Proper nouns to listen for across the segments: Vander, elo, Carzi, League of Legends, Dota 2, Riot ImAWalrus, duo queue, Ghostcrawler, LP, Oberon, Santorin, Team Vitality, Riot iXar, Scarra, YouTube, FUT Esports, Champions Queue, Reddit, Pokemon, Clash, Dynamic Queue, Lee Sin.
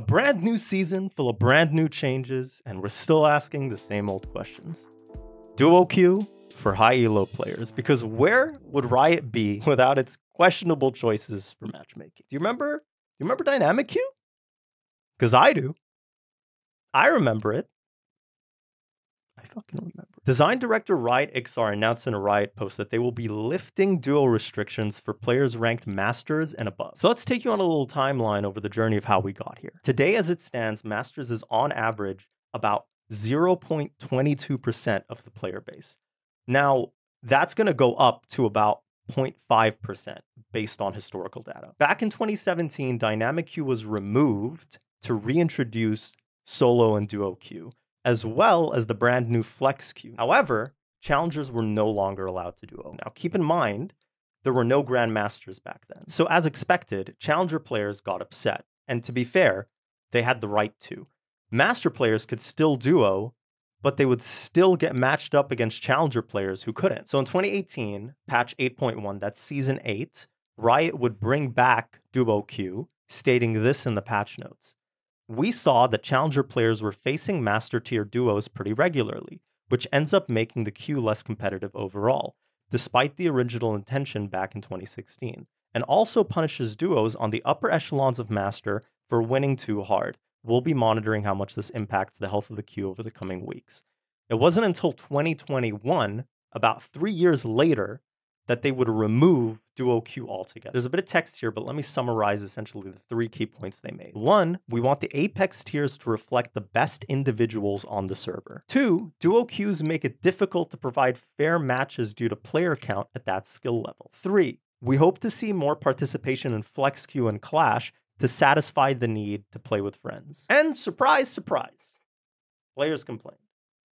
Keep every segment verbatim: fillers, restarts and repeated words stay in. A brand new season full of brand new changes, and we're still asking the same old questions. Duo queue for high elo players, because where would Riot be without its questionable choices for matchmaking? Do you remember, do you remember Dynamic Queue? Because I do. I remember it. I fucking remember. Design director Riot iXar announced in a Riot post that they will be lifting duo restrictions for players ranked Masters and above. So let's take you on a little timeline over the journey of how we got here. Today, as it stands, Masters is on average about zero point two two percent of the player base. Now, that's going to go up to about zero point five percent based on historical data. Back in twenty seventeen, Dynamic Queue was removed to reintroduce solo and duo queue, as well as the brand new Flex Queue. However, challengers were no longer allowed to duo. Now, keep in mind, there were no grandmasters back then. So as expected, challenger players got upset. And to be fair, they had the right to. Master players could still duo, but they would still get matched up against challenger players who couldn't. So in twenty eighteen, patch eight point one, that's season eight, Riot would bring back duo queue, stating this in the patch notes. We saw that challenger players were facing master tier duos pretty regularly, which ends up making the queue less competitive overall, despite the original intention back in twenty sixteen, and also punishes duos on the upper echelons of master for winning too hard. We'll be monitoring how much this impacts the health of the queue over the coming weeks. It wasn't until twenty twenty-one, about three years later, that they would remove duo queue altogether. There's a bit of text here, but let me summarize essentially the three key points they made. One, we want the apex tiers to reflect the best individuals on the server. Two, duo queues make it difficult to provide fair matches due to player count at that skill level. Three, we hope to see more participation in FlexQ and Clash to satisfy the need to play with friends. And surprise, surprise, players complained.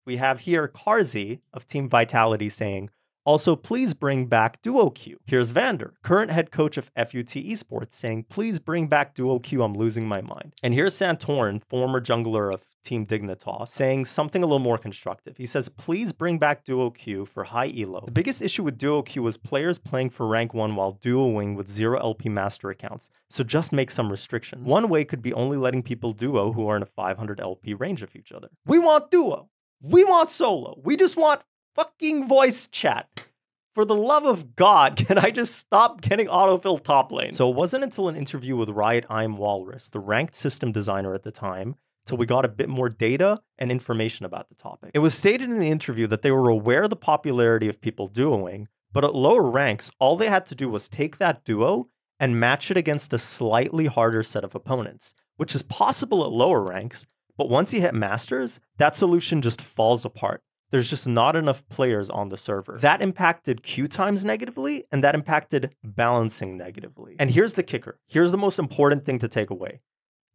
We have here Carzi of Team Vitality saying, also, please bring back duo queue. Here's Vander, current head coach of F U T Esports, saying, please bring back duo queue, I'm losing my mind. And here's Santorin, former jungler of Team Dignitas, saying something a little more constructive. He says, please bring back duo queue for high elo. The biggest issue with duo queue was players playing for rank one while duoing with zero L P master accounts, so just make some restrictions. One way could be only letting people duo who are in a five hundred L P range of each other. We want duo. We want solo. We just want fucking voice chat. For the love of God, can I just stop getting autofill top lane? So it wasn't until an interview with Riot ImAWalrus, the ranked system designer at the time, till we got a bit more data and information about the topic. It was stated in the interview that they were aware of the popularity of people duoing, but at lower ranks, all they had to do was take that duo and match it against a slightly harder set of opponents, which is possible at lower ranks, but once you hit masters, that solution just falls apart. There's just not enough players on the server. That impacted queue times negatively, and that impacted balancing negatively. And here's the kicker. Here's the most important thing to take away.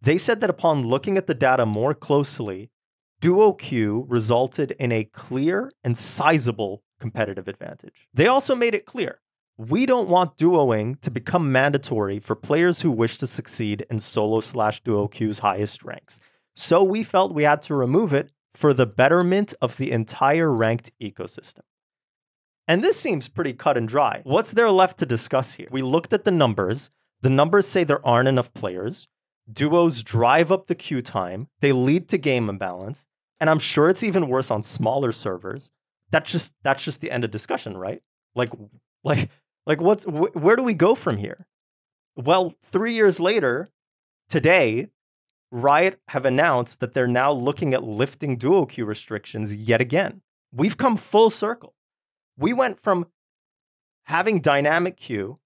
They said that upon looking at the data more closely, duo queue resulted in a clear and sizable competitive advantage. They also made it clear, we don't want duoing to become mandatory for players who wish to succeed in solo slash duo queue's highest ranks. So we felt we had to remove it for the betterment of the entire ranked ecosystem. And this seems pretty cut and dry. What's there left to discuss here? We looked at the numbers. The numbers say there aren't enough players. Duos drive up the queue time. They lead to game imbalance. And I'm sure it's even worse on smaller servers. That's just, that's just the end of discussion, right? Like, like, like what's, wh where do we go from here? Well, three years later, today, Riot have announced that they're now looking at lifting duo queue restrictions yet again. We've come full circle. We went from having dynamic queue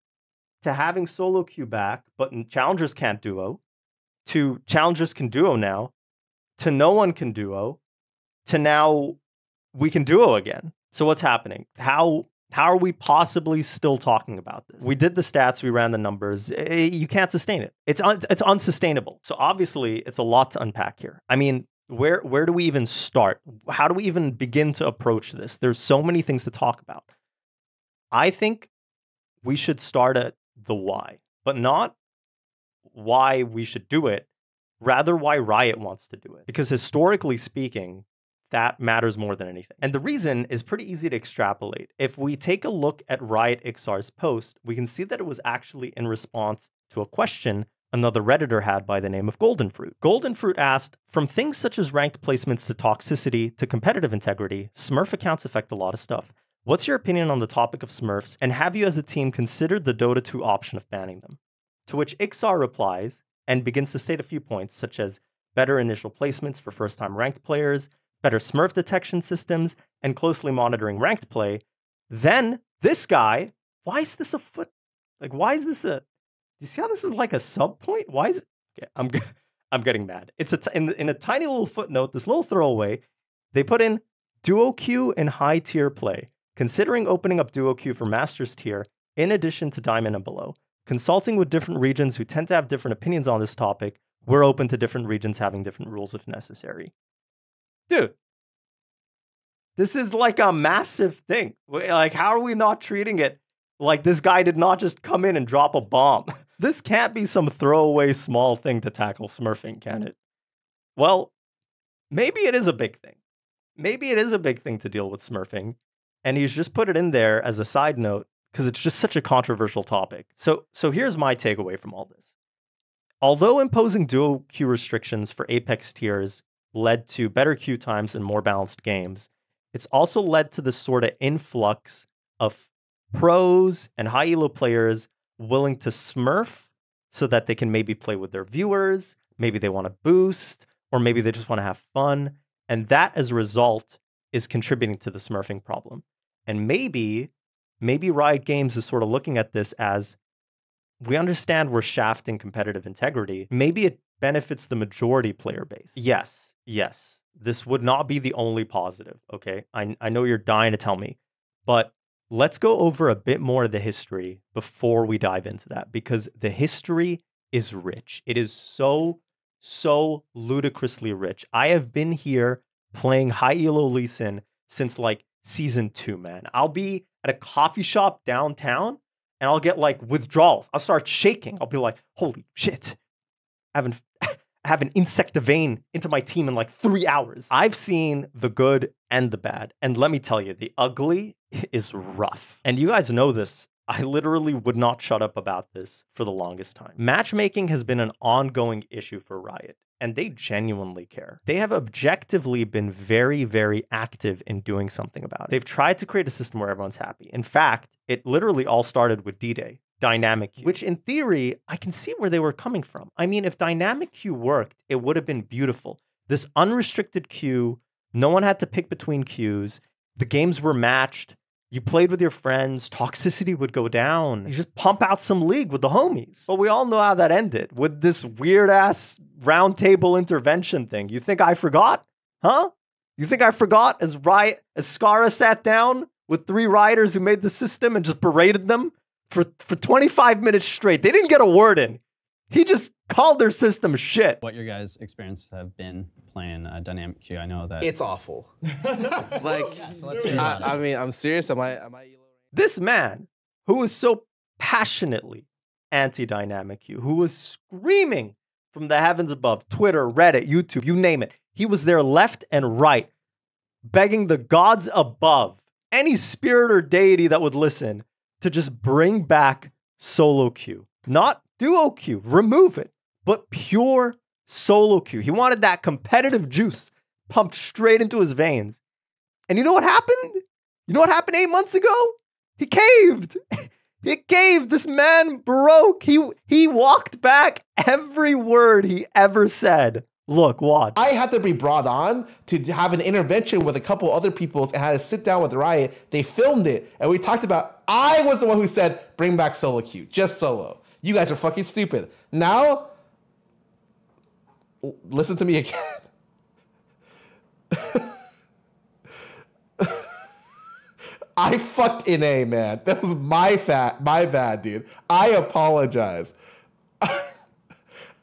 to having solo queue back, but challengers can't duo, to challengers can duo now, to no one can duo, to now we can duo again. So what's happening? How, how are we possibly still talking about this? We did the stats, we ran the numbers. You can't sustain it. It's un it's unsustainable. So obviously, it's a lot to unpack here. I mean, where where do we even start? How do we even begin to approach this? There's so many things to talk about. I think we should start at the why, but not why we should do it, rather why Riot wants to do it. Because historically speaking, that matters more than anything. And the reason is pretty easy to extrapolate. If we take a look at Riot iXar's post, we can see that it was actually in response to a question another Redditor had by the name of Goldenfruit. Goldenfruit asked, from things such as ranked placements to toxicity to competitive integrity, Smurf accounts affect a lot of stuff. What's your opinion on the topic of Smurfs, and have you as a team considered the Dota two option of banning them? To which iXar replies and begins to state a few points, such as better initial placements for first-time ranked players, better Smurf detection systems, and closely monitoring ranked play. Then, this guy, why is this a foot? Like, why is this a... You see how this is like a sub point? Why is it? Okay, I'm I'm getting mad. It's a t in in a tiny little footnote, this little throwaway. They put in duo queue and high tier play, considering opening up duo queue for masters tier in addition to diamond and below. Consulting with different regions who tend to have different opinions on this topic, we're open to different regions having different rules if necessary. Dude, this is like a massive thing. Like, how are we not treating it? Like, this guy did not just come in and drop a bomb. This can't be some throwaway small thing to tackle smurfing, can it? Well, maybe it is a big thing. Maybe it is a big thing to deal with smurfing, and he's just put it in there as a side note because it's just such a controversial topic. So, so here's my takeaway from all this. Although imposing duo queue restrictions for Apex tiers led to better queue times and more balanced games, it's also led to this sort of influx of pros and high elo players willing to smurf so that they can maybe play with their viewers, maybe they want to boost, or maybe they just want to have fun. And that, as a result, is contributing to the smurfing problem. And maybe, maybe Riot Games is sort of looking at this as, we understand we're shafting competitive integrity. Maybe it benefits the majority player base. Yes, yes. This would not be the only positive, okay? I, I know you're dying to tell me, but let's go over a bit more of the history before we dive into that, because the history is rich. It is so, so ludicrously rich. I have been here playing high elo Lee Sin since like season two, man. I'll be at a coffee shop downtown and I'll get like withdrawals. I'll start shaking. I'll be like, holy shit. I haven't, I haven't insect a vein into my team in like three hours. I've seen the good and the bad. And let me tell you, the ugly is rough. And you guys know this. I literally would not shut up about this for the longest time. Matchmaking has been an ongoing issue for Riot, and they genuinely care. They have objectively been very, very active in doing something about it. They've tried to create a system where everyone's happy. In fact, it literally all started with D-Day, Dynamic Queue, which in theory, I can see where they were coming from. I mean, if Dynamic Queue worked, it would have been beautiful. This unrestricted queue, no one had to pick between queues, the games were matched, you played with your friends, toxicity would go down, you just pump out some League with the homies. But we all know how that ended, with this weird-ass roundtable intervention thing. You think I forgot? Huh? You think I forgot as Riot, as Scarra sat down with three Rioters who made the system and just berated them for, for twenty-five minutes straight? They didn't get a word in. He just called their system shit. What your guys' experiences have been playing uh, Dynamic Queue? I know that it's awful. Like, yeah, so let's I, I mean, I'm serious. Am I? Am I? This man who was so passionately anti-Dynamic Queue, who was screaming from the heavens above, Twitter, Reddit, YouTube, you name it, he was there left and right, begging the gods above, any spirit or deity that would listen, to just bring back solo queue, not duo queue, remove it, but pure solo queue. He wanted that competitive juice pumped straight into his veins. And you know what happened? You know what happened eight months ago? He caved. He caved. This man broke. He, he walked back every word he ever said. Look, watch. I had to be brought on to have an intervention with a couple other peoples and had to sit down with Riot. They filmed it and we talked about, I was the one who said, bring back solo queue, just solo. You guys are fucking stupid. Now, listen to me again. I fucked in A, man. That was my fat, my bad, dude. I apologize.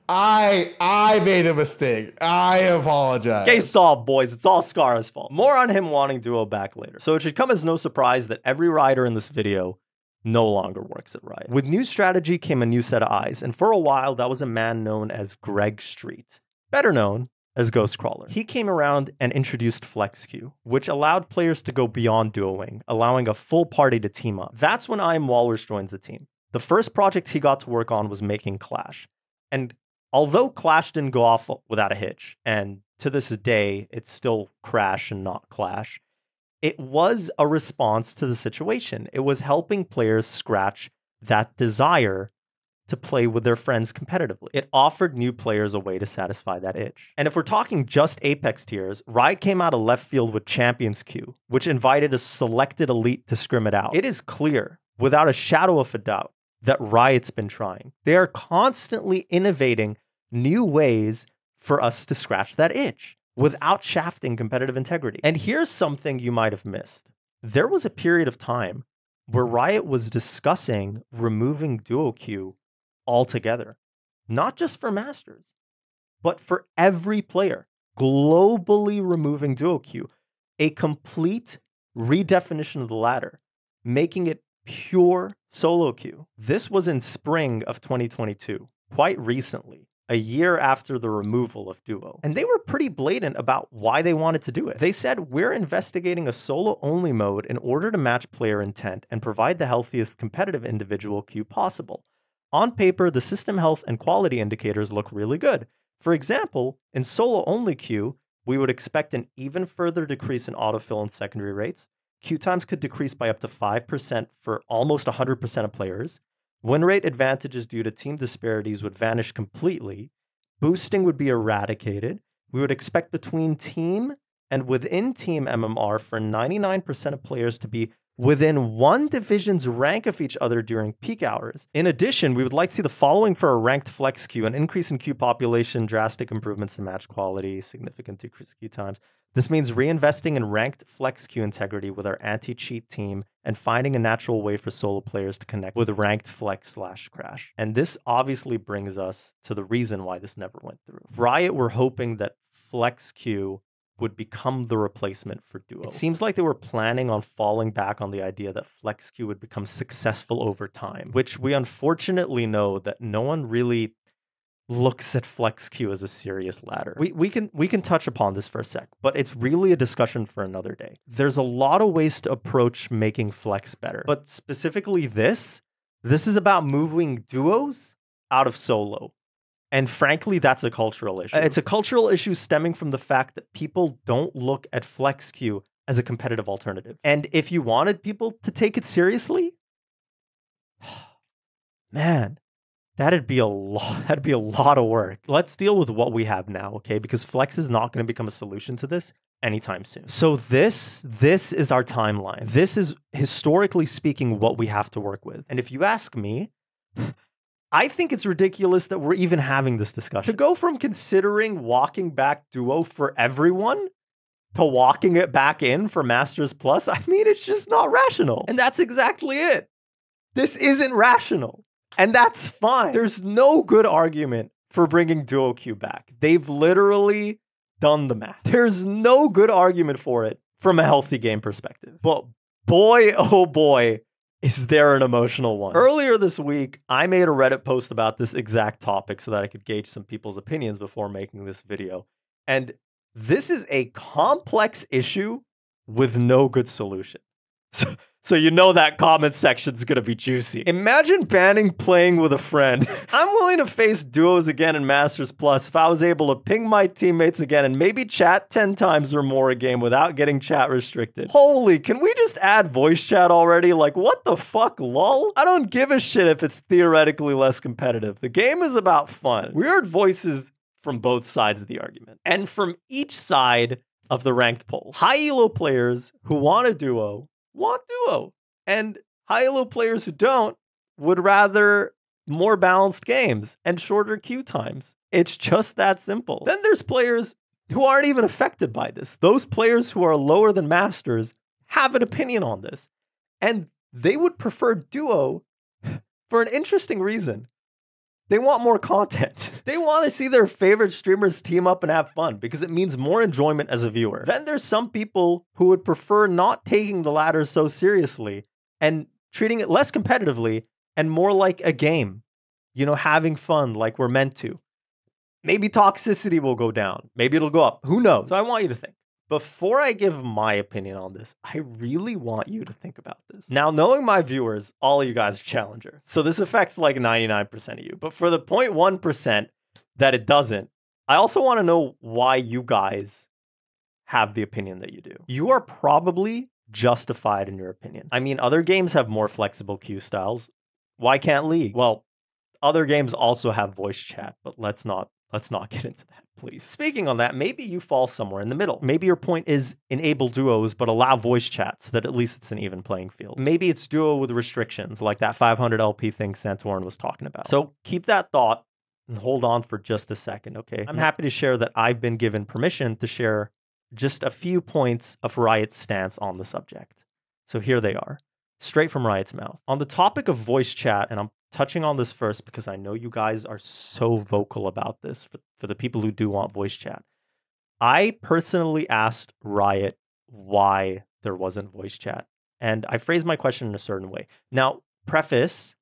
I I made a mistake. I apologize. Case solved, boys. It's all Scarra's fault. More on him wanting duo back later. So it should come as no surprise that every Rider in this video no longer works at Riot. With new strategy came a new set of eyes, and for a while, that was a man known as Greg Street, better known as Ghostcrawler. He came around and introduced FlexQ, which allowed players to go beyond duoing, allowing a full party to team up. That's when ImAWalrus joins the team. The first project he got to work on was making Clash, And although Clash didn't go off without a hitch, and to this day, it's still Crash and not Clash, it was a response to the situation. It was helping players scratch that desire to play with their friends competitively. It offered new players a way to satisfy that itch. And if we're talking just Apex tiers, Riot came out of left field with Champions Queue, which invited a selected elite to scrim it out. It is clear, without a shadow of a doubt, that Riot's been trying. They are constantly innovating new ways for us to scratch that itch without shafting competitive integrity. And here's something you might have missed. There was a period of time where Riot was discussing removing duo queue altogether, not just for masters, but for every player, globally removing duo queue, a complete redefinition of the ladder, making it pure solo queue. This was in spring of twenty twenty-two, quite recently, a year after the removal of duo. And they were pretty blatant about why they wanted to do it. They said, we're investigating a solo-only mode in order to match player intent and provide the healthiest competitive individual queue possible. On paper, the system health and quality indicators look really good. For example, in solo-only queue, we would expect an even further decrease in autofill and secondary rates. Queue times could decrease by up to five percent for almost one hundred percent of players. Win rate advantages due to team disparities would vanish completely. Boosting would be eradicated. We would expect between team and within team M M R for ninety-nine percent of players to be within one division's rank of each other during peak hours. In addition, we would like to see the following for a ranked flex queue: an increase in queue population, drastic improvements in match quality, significant decrease in queue times. This means reinvesting in ranked flex queue integrity with our anti-cheat team and finding a natural way for solo players to connect with ranked flex slash Crash. And this obviously brings us to the reason why this never went through. Riot were hoping that flex queue would become the replacement for duo. It seems like they were planning on falling back on the idea that FlexQ would become successful over time, which we unfortunately know that no one really looks at FlexQ as a serious ladder. We, we, can, we can touch upon this for a sec, but it's really a discussion for another day. There's a lot of ways to approach making flex better, but specifically this, this is about moving duos out of solo. And frankly, that's a cultural issue. It's a cultural issue stemming from the fact that people don't look at FlexQ as a competitive alternative. And if you wanted people to take it seriously, man, that'd be a lot, that'd be a lot of work. Let's deal with what we have now, okay? Because Flex is not going to become a solution to this anytime soon. So this, this is our timeline. This is, historically speaking, what we have to work with. And if you ask me, I think it's ridiculous that we're even having this discussion. To go from considering walking back duo for everyone to walking it back in for Masters Plus, I mean, it's just not rational. And that's exactly it. This isn't rational. And that's fine. There's no good argument for bringing duo queue back. They've literally done the math. There's no good argument for it from a healthy game perspective. But boy, oh boy, is there an emotional one? Earlier this week, I made a Reddit post about this exact topic so that I could gauge some people's opinions before making this video. And this is a complex issue with no good solution. So, so you know that comment section's gonna be juicy. Imagine banning playing with a friend. I'm willing to face duos again in Masters Plus if I was able to ping my teammates again and maybe chat ten times or more a game without getting chat restricted. Holy, can we just add voice chat already? Like, what the fuck, lol? I don't give a shit if it's theoretically less competitive. The game is about fun. Weird voices from both sides of the argument. And from each side of the ranked poll. High elo players who want a duo want duo, and high elo players who don't would rather more balanced games and shorter queue times. It's just that simple. Then there's players who aren't even affected by this. Those players who are lower than masters have an opinion on this, and they would prefer duo for an interesting reason. They want more content. They want to see their favorite streamers team up and have fun because it means more enjoyment as a viewer. Then there's some people who would prefer not taking the ladder so seriously and treating it less competitively and more like a game, you know, having fun like we're meant to. Maybe toxicity will go down. Maybe it'll go up. Who knows? So I want you to think. Before I give my opinion on this, I really want you to think about this. Now, knowing my viewers, all of you guys are Challenger, so this affects like ninety-nine percent of you. But for the zero point one percent that it doesn't, I also want to know why you guys have the opinion that you do. You are probably justified in your opinion. I mean, other games have more flexible queue styles. Why can't League? Well, other games also have voice chat, but let's not Let's not get into that, please. Speaking on that, maybe you fall somewhere in the middle. Maybe your point is enable duos, but allow voice chat so that at least it's an even playing field. Maybe it's duo with restrictions, like that five hundred L P thing Santorin was talking about. So keep that thought and hold on for just a second, okay? I'm happy to share that I've been given permission to share just a few points of Riot's stance on the subject. So here they are, straight from Riot's mouth. On the topic of voice chat, and I'm touching on this first because I know you guys are so vocal about this for, for the people who do want voice chat. I personally asked Riot why there wasn't voice chat, and I phrased my question in a certain way. Now, preface,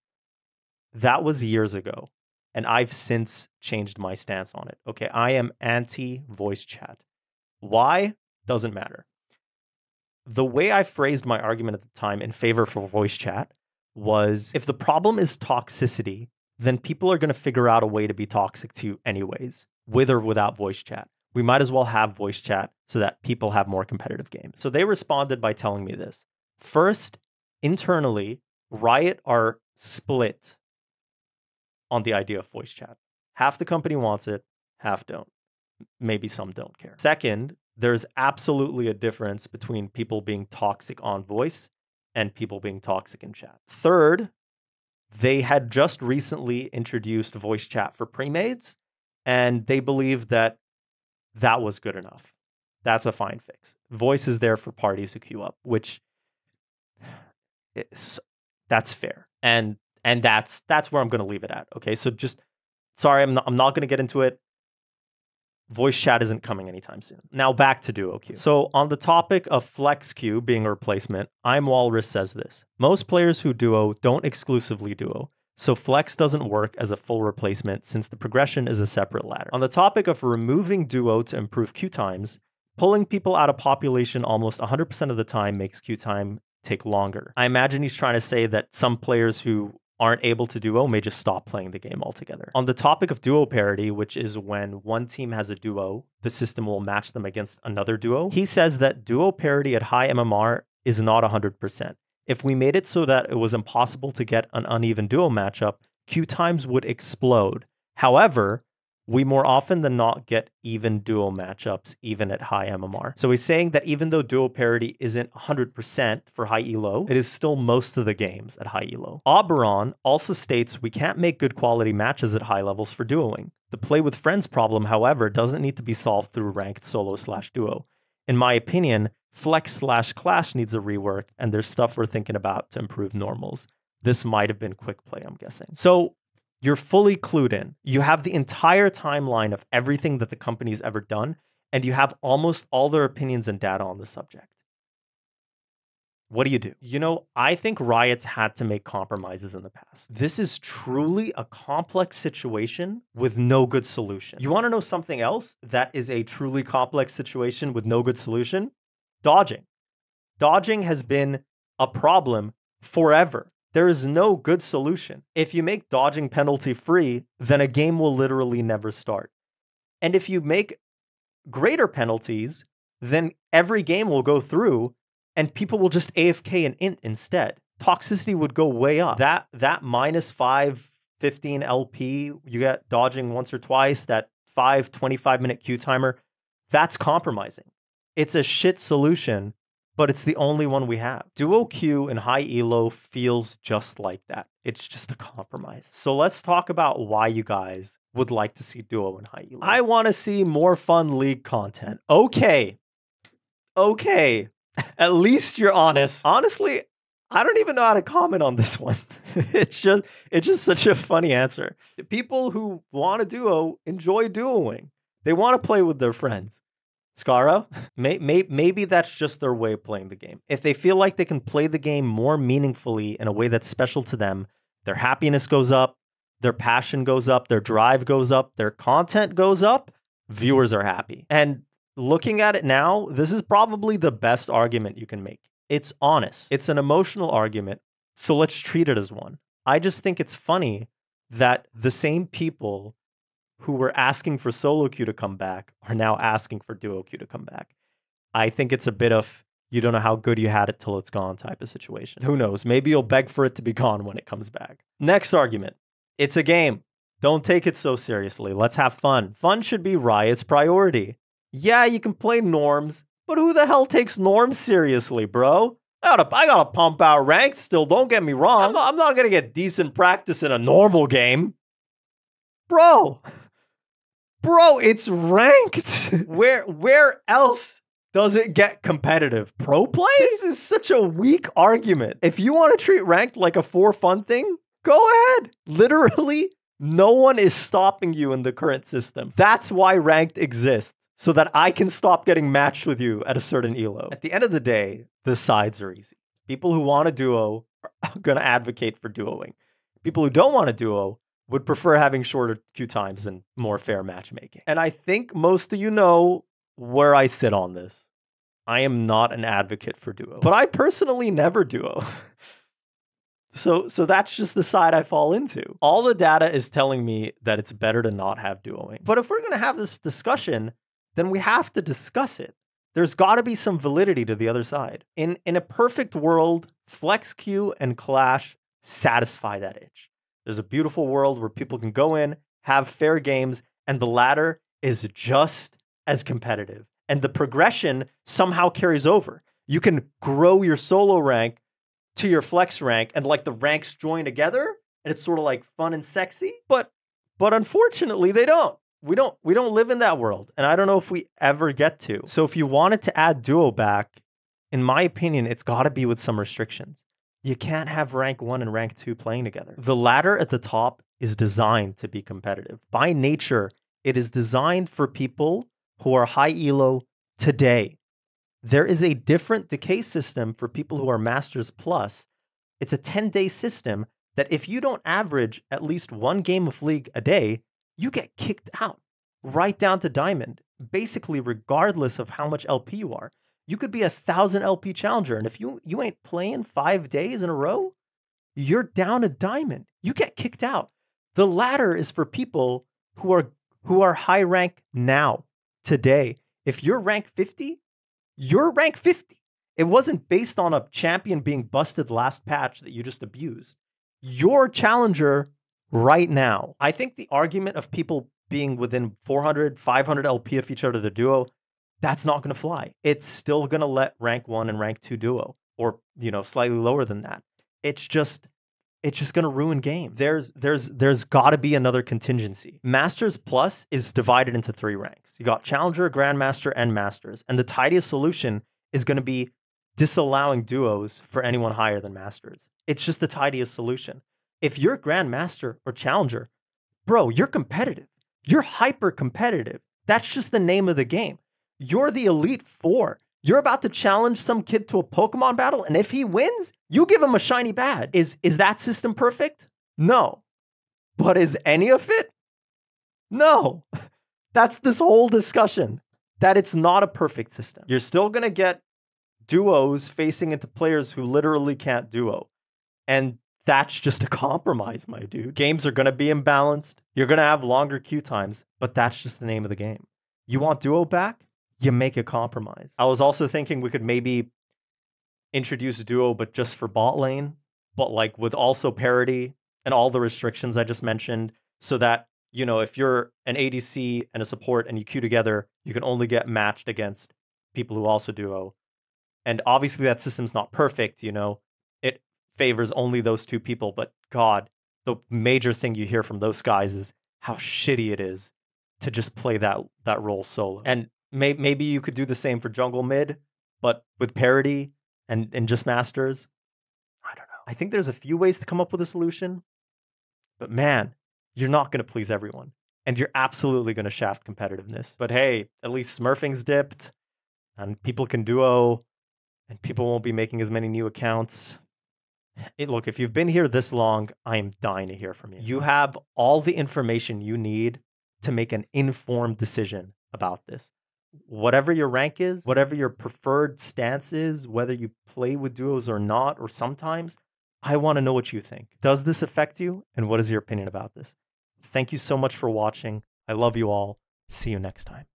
that was years ago, and I've since changed my stance on it. Okay, I am anti-voice chat. Why? Doesn't matter. The way I phrased my argument at the time in favor for voice chat was, if the problem is toxicity, then people are going to figure out a way to be toxic to you anyways, with or without voice chat. We might as well have voice chat so that people have more competitive games. So they responded by telling me this. First, internally, Riot are split on the idea of voice chat. Half the company wants it, half don't. Maybe some don't care. Second, there's absolutely a difference between people being toxic on voice and people being toxic in chat. Third, they had just recently introduced voice chat for premades, and they believed that that was good enough. That's a fine fix. Voice is there for parties who queue up, which is, that's fair, and and that's that's where I'm going to leave it at. Okay, so just sorry, I'm not I'm not going to get into it. Voice chat isn't coming anytime soon. Now back to duo queue. So on the topic of flex queue being a replacement, ImAWalrus says this. Most players who duo don't exclusively duo, so flex doesn't work as a full replacement since the progression is a separate ladder. On the topic of removing duo to improve queue times, pulling people out of population almost one hundred percent of the time makes queue time take longer. I imagine he's trying to say that some players who aren't able to duo may just stop playing the game altogether. On the topic of duo parity, which is when one team has a duo, the system will match them against another duo, he says that duo parity at high M M R is not one hundred percent. If we made it so that it was impossible to get an uneven duo matchup, queue times would explode. However, we more often than not get even duo matchups, even at high M M R. So he's saying that even though duo parity isn't one hundred percent for high E L O, it is still most of the games at high E L O. Oberon also states, we can't make good quality matches at high levels for duoing. The play with friends problem, however, doesn't need to be solved through ranked solo slash duo. In my opinion, Flex slash Clash needs a rework, and there's stuff we're thinking about to improve normals. This might have been quick play, I'm guessing. So you're fully clued in. You have the entire timeline of everything that the company's ever done, and you have almost all their opinions and data on the subject. What do you do? You know, I think Riot's had to make compromises in the past. This is truly a complex situation with no good solution. You want to know something else that is a truly complex situation with no good solution? Dodging. Dodging has been a problem forever. There is no good solution. If you make dodging penalty free, then a game will literally never start. And if you make greater penalties, then every game will go through and people will just A F K and int instead. Toxicity would go way up. That that minus five, fifteen L P, you get dodging once or twice, that five, twenty-five minute queue timer, that's compromising. It's a shit solution, but it's the only one we have. Duo queue and high E L O feels just like that. It's just a compromise. So let's talk about why you guys would like to see duo and high E L O. I want to see more fun League content. Okay. Okay. At least you're honest. Honestly, I don't even know how to comment on this one. It's just it's just such a funny answer. People who want to duo enjoy duoing. They want to play with their friends. Scarra, may, may, maybe that's just their way of playing the game. If they feel like they can play the game more meaningfully in a way that's special to them, their happiness goes up, their passion goes up, their drive goes up, their content goes up, viewers are happy. And looking at it now, this is probably the best argument you can make. It's honest. It's an emotional argument, so let's treat it as one. I just think it's funny that the same people who were asking for solo queue to come back are now asking for duo queue to come back. I think it's a bit of, you don't know how good you had it till it's gone type of situation. Who knows? Maybe you'll beg for it to be gone when it comes back. Next argument. It's a game. Don't take it so seriously. Let's have fun. Fun should be Riot's priority. Yeah, you can play norms, but who the hell takes norms seriously, bro? I gotta, I gotta pump out ranked still, don't get me wrong. I'm not, I'm not gonna get decent practice in a normal game. Bro. Bro, it's ranked. Where, where else does it get competitive? Pro play? This is such a weak argument. If you want to treat ranked like a for fun thing, go ahead. Literally, no one is stopping you in the current system. That's why ranked exists, so that I can stop getting matched with you at a certain elo. At the end of the day, the sides are easy. People who want a duo are going to advocate for duoing. People who don't want a duo would prefer having shorter queue times and more fair matchmaking. And I think most of you know where I sit on this. I am not an advocate for duo, but I personally never duo. So, so that's just the side I fall into. All the data is telling me that it's better to not have duoing. But if we're going to have this discussion, then we have to discuss it. There's got to be some validity to the other side. In, in a perfect world, FlexQ and Clash satisfy that itch. There's a beautiful world where people can go in, have fair games, and the ladder is just as competitive. And the progression somehow carries over. You can grow your solo rank to your flex rank, and like the ranks join together, and it's sort of like fun and sexy, but, but unfortunately they don't. We don't we don't live in that world, and I don't know if we ever get to. So if you wanted to add duo back, in my opinion, it's got to be with some restrictions. You can't have rank one and rank two playing together. The ladder at the top is designed to be competitive. By nature, it is designed for people who are high elo today. There is a different decay system for people who are masters plus. It's a ten-day system that if you don't average at least one game of League a day, you get kicked out, right down to diamond, basically regardless of how much L P you are. You could be a thousand L P challenger, and if you, you ain't playing five days in a row, you're down a diamond. You get kicked out. The ladder is for people who are, who are high rank now, today. If you're rank fifty, you're rank fifty. It wasn't based on a champion being busted last patch that you just abused. Your challenger right now. I think the argument of people being within four hundred, five hundred L P of each other, the duo, that's not going to fly. It's still going to let rank one and rank two duo, or, you know, slightly lower than that. It's just, it's just going to ruin games. There's, there's, there's got to be another contingency. Masters plus is divided into three ranks. You got Challenger, Grandmaster, and Masters. And the tidiest solution is going to be disallowing duos for anyone higher than Masters. It's just the tidiest solution. If you're Grandmaster or Challenger, bro, you're competitive. You're hyper competitive. That's just the name of the game. You're the Elite Four. You're about to challenge some kid to a Pokemon battle, and if he wins, you give him a shiny badge. Is, is that system perfect? No. But is any of it? No. That's this whole discussion, that it's not a perfect system. You're still going to get duos facing into players who literally can't duo. And that's just a compromise, my dude. Games are going to be imbalanced. You're going to have longer queue times, but that's just the name of the game. You want duo back? You make a compromise. I was also thinking we could maybe introduce duo, but just for bot lane, but like with also parity and all the restrictions I just mentioned, so that, you know, if you're an A D C and a support and you queue together, you can only get matched against people who also duo. And obviously that system's not perfect, you know. It favors only those two people, but God, the major thing you hear from those guys is how shitty it is to just play that that role solo. And may, maybe you could do the same for jungle mid, but with parity and, and just masters. I don't know. I think there's a few ways to come up with a solution, but man, you're not going to please everyone, and you're absolutely going to shaft competitiveness. But hey, at least smurfing's dipped, and people can duo, and people won't be making as many new accounts. It, look, if you've been here this long, I am dying to hear from you. You have all the information you need to make an informed decision about this. whatever your rank is, whatever your preferred stance is, whether you play with duos or not, or sometimes, I want to know what you think. Does this affect you? And what is your opinion about this? Thank you so much for watching. I love you all. See you next time.